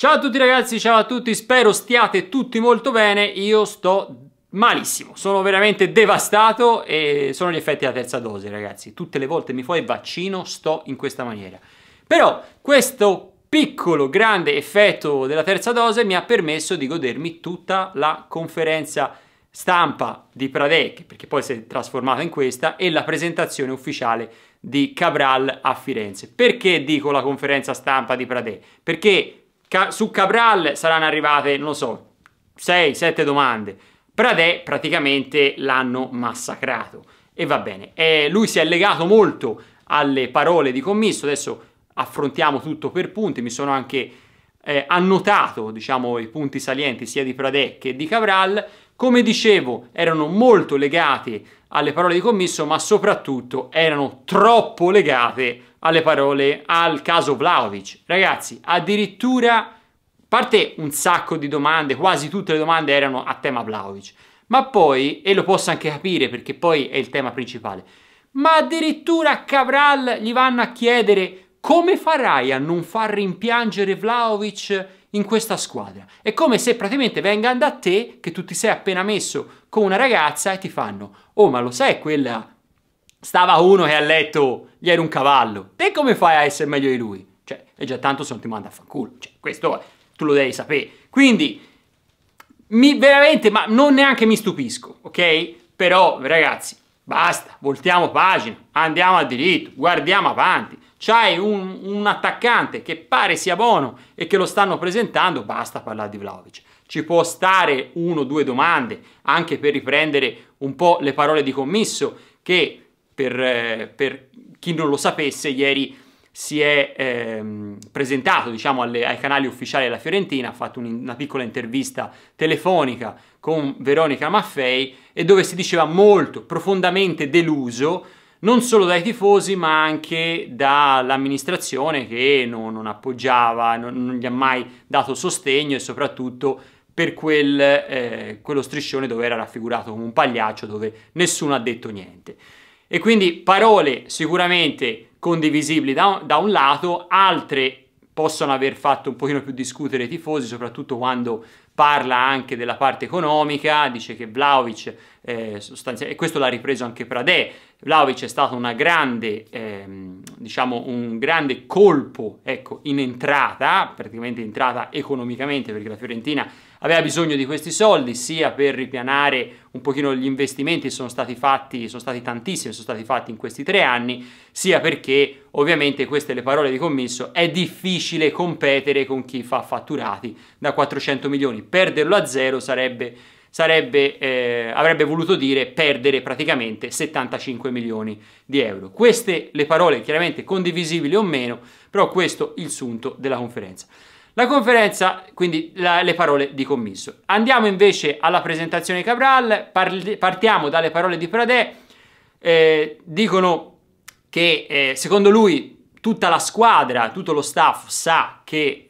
Ciao a tutti ragazzi, ciao a tutti, spero stiate tutti molto bene, io sto malissimo, sono veramente devastato e sono gli effetti della terza dose ragazzi, tutte le volte mi fa il vaccino sto in questa maniera. Però questo piccolo grande effetto della terza dose mi ha permesso di godermi tutta la conferenza stampa di Pradè, perché poi si è trasformata in questa, e la presentazione ufficiale di Cabral a Firenze. Perché dico la conferenza stampa di Pradè? Perché su Cabral saranno arrivate, non lo so, 6-7 domande. Pradè praticamente l'hanno massacrato e va bene. Lui si è legato molto alle parole di Commisso, adesso affrontiamo tutto per punti, mi sono anche annotato, diciamo, i punti salienti sia di Pradè che di Cabral. Come dicevo, erano molto legate alle parole di Commisso, ma soprattutto erano troppo legate alle parole al caso Vlahović. Ragazzi, addirittura, a parte un sacco di domande, quasi tutte le domande erano a tema Vlahović, ma poi, e lo posso anche capire perché poi è il tema principale, ma addirittura a Cabral gli vanno a chiedere: come farai a non far rimpiangere Vlahović in questa squadra? È come se praticamente vengano da te, che tu ti sei appena messo con una ragazza, e ti fanno: oh, ma lo sai, quella stava uno che a letto gli era un cavallo, te come fai a essere meglio di lui? Cioè, è già tanto se non ti manda a fanculo, cioè, questo tu lo devi sapere. Quindi, veramente, ma non neanche mi stupisco, ok? Però, ragazzi, basta, voltiamo pagina, andiamo a diritto, guardiamo avanti. C'hai un attaccante che pare sia buono e che lo stanno presentando, basta parlare di Vlahović. Ci può stare 1 o 2 domande, anche per riprendere un po' le parole di Commisso, che per chi non lo sapesse ieri si è presentato, diciamo, ai canali ufficiali della Fiorentina, ha fatto una piccola intervista telefonica con Veronica Maffei, e dove si diceva molto, profondamente deluso, non solo dai tifosi ma anche dall'amministrazione, che non appoggiava, non gli ha mai dato sostegno, e soprattutto per quello striscione dove era raffigurato come un pagliaccio, dove nessuno ha detto niente. E quindi parole sicuramente condivisibili da un lato, altre possono aver fatto un pochino più discutere i tifosi, soprattutto quando parla anche della parte economica, dice che Vlahović, e questo l'ha ripreso anche Pradè, Vlahović è stato una grande, diciamo, un grande colpo, ecco, in entrata, praticamente entrata economicamente, perché la Fiorentina aveva bisogno di questi soldi, sia per ripianare un pochino gli investimenti, sono stati tantissimi, sono stati fatti in questi 3 anni, sia perché, ovviamente, queste le parole di Commisso, è difficile competere con chi fa fatturati da 400 milioni, perderlo a zero avrebbe voluto dire perdere praticamente 75 milioni di euro. Queste le parole, chiaramente condivisibili o meno, però questo il sunto della conferenza. La conferenza, quindi le parole di Commisso. Andiamo invece alla presentazione di Cabral, partiamo dalle parole di Pradè. Dicono che secondo lui tutta la squadra, tutto lo staff sa che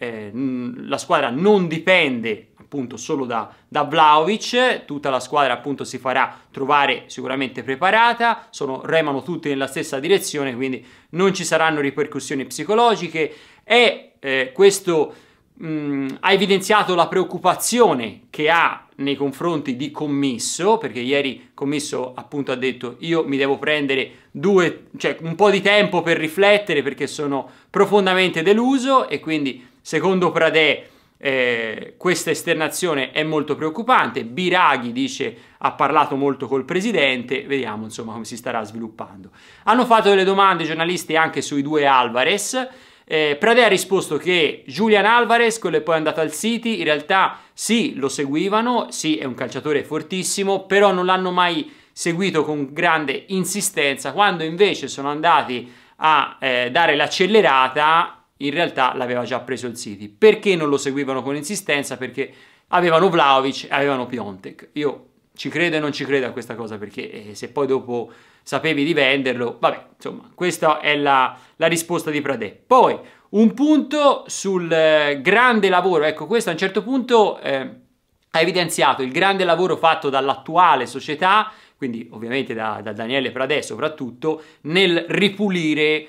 la squadra non dipende appunto solo da Vlahović, tutta la squadra appunto si farà trovare sicuramente preparata, remano tutti nella stessa direzione, quindi non ci saranno ripercussioni psicologiche, e questo ha evidenziato la preoccupazione che ha nei confronti di Commisso, perché ieri Commisso appunto ha detto: io mi devo prendere un po' di tempo per riflettere, perché sono profondamente deluso. E quindi secondo Pradè questa esternazione è molto preoccupante. Biraghi, dice, ha parlato molto col presidente, vediamo insomma come si starà sviluppando. Hanno fatto delle domande i giornalisti anche sui 2 Alvarez. Pradè ha risposto che Julian Alvarez, quello è poi andato al City, in realtà sì, lo seguivano, sì, è un calciatore fortissimo, però non l'hanno mai seguito con grande insistenza. Quando invece sono andati a dare l'accelerata, in realtà l'aveva già preso il City. Perché non lo seguivano con insistenza? Perché avevano Vlahović, avevano Piontek. Io ci credo e non ci credo a questa cosa, perché se poi dopo sapevi di venderlo, vabbè, insomma, questa è la risposta di Pradè. Poi, un punto sul grande lavoro, ecco, questo a un certo punto ha evidenziato il grande lavoro fatto dall'attuale società, quindi ovviamente da Daniele Pradè soprattutto, nel ripulire,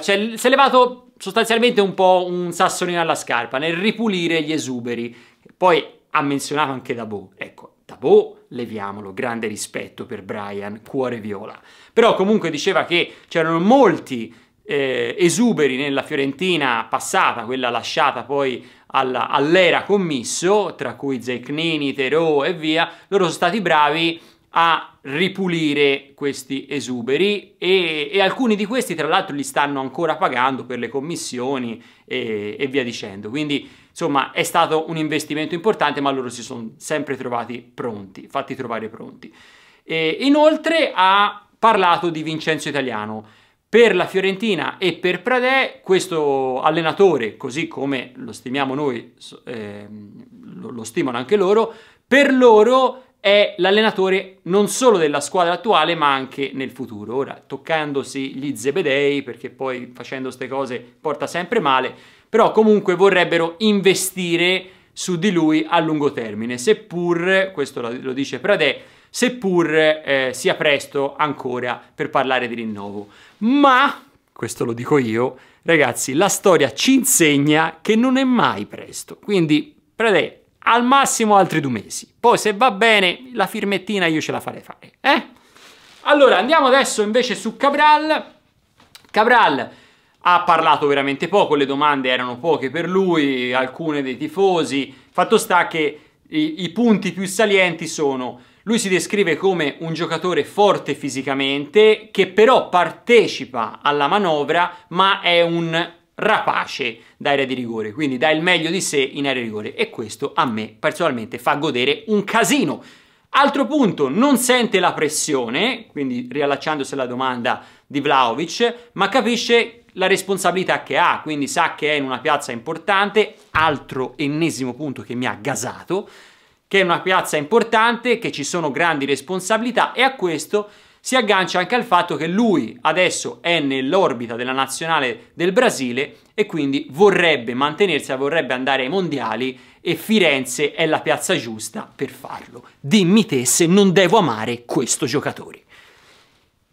si è levato sostanzialmente un po' un sassolino alla scarpa nel ripulire gli esuberi. Poi ha menzionato anche Dabo, ecco, Dabo leviamolo, grande rispetto per Brian, cuore viola. Però comunque diceva che c'erano molti esuberi nella Fiorentina passata, quella lasciata poi all'era Commisso, tra cui Zecnini, Tero e via. Loro sono stati bravi a ripulire questi esuberi e alcuni di questi tra l'altro li stanno ancora pagando per le commissioni e via dicendo. Quindi insomma è stato un investimento importante, ma loro si sono sempre trovati pronti, fatti trovare pronti. E inoltre ha parlato di Vincenzo Italiano. Per la Fiorentina e per Pradè questo allenatore, così come lo stimiamo noi, lo stimano anche loro, per loro è l'allenatore non solo della squadra attuale ma anche nel futuro. Ora, toccandosi gli zebedei, perché poi facendo queste cose porta sempre male, però comunque vorrebbero investire su di lui a lungo termine, seppur, questo lo dice Pradè, seppur sia presto ancora per parlare di rinnovo. Ma, questo lo dico io, ragazzi, la storia ci insegna che non è mai presto, quindi Pradè al massimo altri 2 mesi, poi se va bene la firmettina io ce la farei fare, Allora andiamo adesso invece su Cabral. Cabral ha parlato veramente poco, le domande erano poche per lui, alcune dei tifosi. Fatto sta che i punti più salienti sono: lui si descrive come un giocatore forte fisicamente, che però partecipa alla manovra, ma è un rapace d'area di rigore, quindi dà il meglio di sé in area di rigore, e questo a me personalmente fa godere un casino. Altro punto, non sente la pressione, quindi riallacciandosi alla domanda di Vlahović, ma capisce la responsabilità che ha, quindi sa che è in una piazza importante. Altro ennesimo punto che mi ha gasato, che è una piazza importante, che ci sono grandi responsabilità, e a questo si aggancia anche al fatto che lui adesso è nell'orbita della nazionale del Brasile e quindi vorrebbe mantenersi, vorrebbe andare ai mondiali, e Firenze è la piazza giusta per farlo. Dimmi te se non devo amare questo giocatore.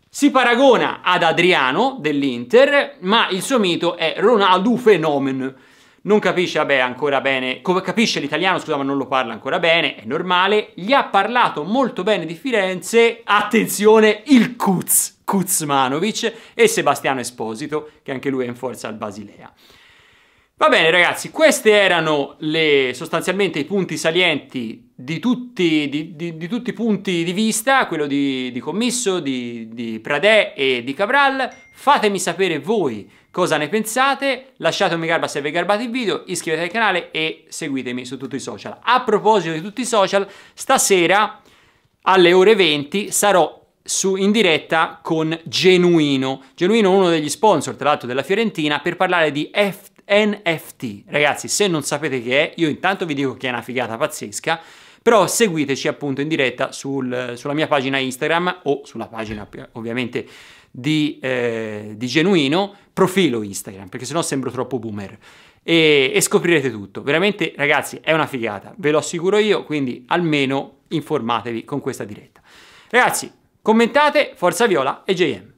Si paragona ad Adriano dell'Inter, ma il suo mito è Ronaldo Fenomeno. Non capisce, vabbè, ancora bene, come capisce l'italiano, scusa, ma non lo parla ancora bene, è normale. Gli ha parlato molto bene di Firenze, attenzione, il Kuzmanovic e Sebastiano Esposito, che anche lui è in forza al Basilea. Va bene ragazzi, questi erano sostanzialmente i punti salienti di tutti i punti di vista, quello di Commisso, di Pradè e di Cabral. Fatemi sapere voi cosa ne pensate, lasciate un mi garba se vi è garbato il video, iscrivetevi al canale e seguitemi su tutti i social. A proposito di tutti i social, stasera alle ore 20 sarò in diretta con Genuino. Genuino è uno degli sponsor tra l'altro della Fiorentina, per parlare di NFT. Ragazzi, se non sapete che è, io intanto vi dico che è una figata pazzesca, però seguiteci appunto in diretta sulla mia pagina Instagram o sulla pagina ovviamente di Genuino, profilo Instagram, perché sennò sembro troppo boomer, e scoprirete tutto. Veramente ragazzi, è una figata, ve lo assicuro io, quindi almeno informatevi con questa diretta. Ragazzi, commentate, forza viola e JM!